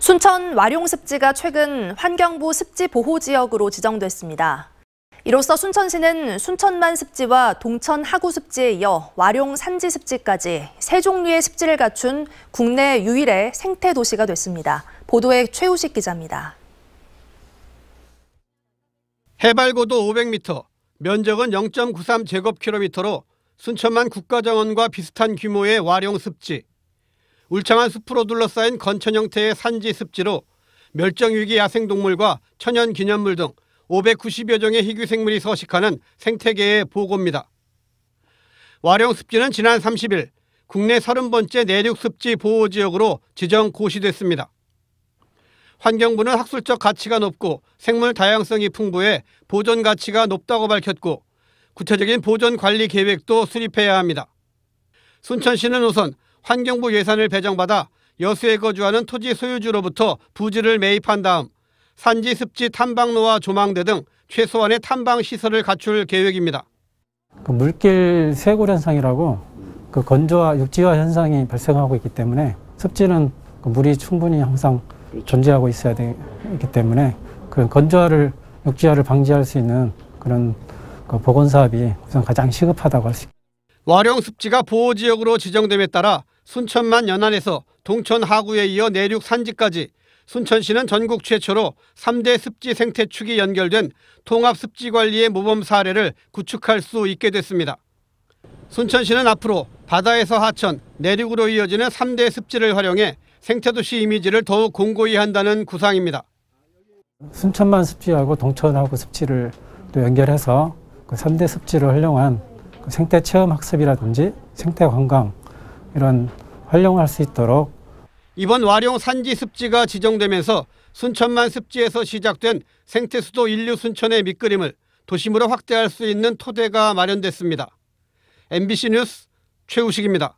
순천 와룡습지가 최근 환경부 습지보호지역으로 지정됐습니다. 이로써 순천시는 순천만 습지와 동천 하구습지에 이어 와룡 산지습지까지 세 종류의 습지를 갖춘 국내 유일의 생태도시가 됐습니다. 보도에 최우식 기자입니다. 해발고도 500m, 면적은 0.93제곱킬로미터로 순천만 국가정원과 비슷한 규모의 와룡습지. 울창한 숲으로 둘러싸인 건천 형태의 산지 습지로 멸종위기 야생동물과 천연기념물 등 590여 종의 희귀생물이 서식하는 생태계의 보고입니다. 와룡습지는 지난 30일 국내 30번째 내륙습지 보호지역으로 지정 고시됐습니다. 환경부는 학술적 가치가 높고 생물 다양성이 풍부해 보존 가치가 높다고 밝혔고 구체적인 보존 관리 계획도 수립해야 합니다. 순천시는 우선 환경부 예산을 배정받아 여수에 거주하는 토지 소유주로부터 부지를 매입한 다음 산지 습지 탐방로와 조망대 등 최소한의 탐방 시설을 갖출 계획입니다. 물길 쇄골 현상이라고 건조화 육지화 현상이 발생하고 있기 때문에 습지는 물이 충분히 항상 존재하고 있어야 되기 때문에 그 건조화를 육지화를 방지할 수 있는 그런 복원 사업이 우선 가장 시급하다고 할 수 있습니다. 와룡습지가 보호지역으로 지정됨에 따라 순천만 연안에서 동천 하구에 이어 내륙 산지까지 순천시는 전국 최초로 3대 습지 생태축이 연결된 통합습지관리의 모범 사례를 구축할 수 있게 됐습니다. 순천시는 앞으로 바다에서 하천, 내륙으로 이어지는 3대 습지를 활용해 생태도시 이미지를 더욱 공고히 한다는 구상입니다. 순천만 습지하고 동천하고 습지를 또 연결해서 그 3대 습지를 활용한 생태 체험 학습이라든지 생태 관광 이런 활용할 수 있도록 이번 와룡 산지 습지가 지정되면서 순천만 습지에서 시작된 생태 수도 인류 순천의 밑그림을 도심으로 확대할 수 있는 토대가 마련됐습니다. MBC 뉴스 최우식입니다.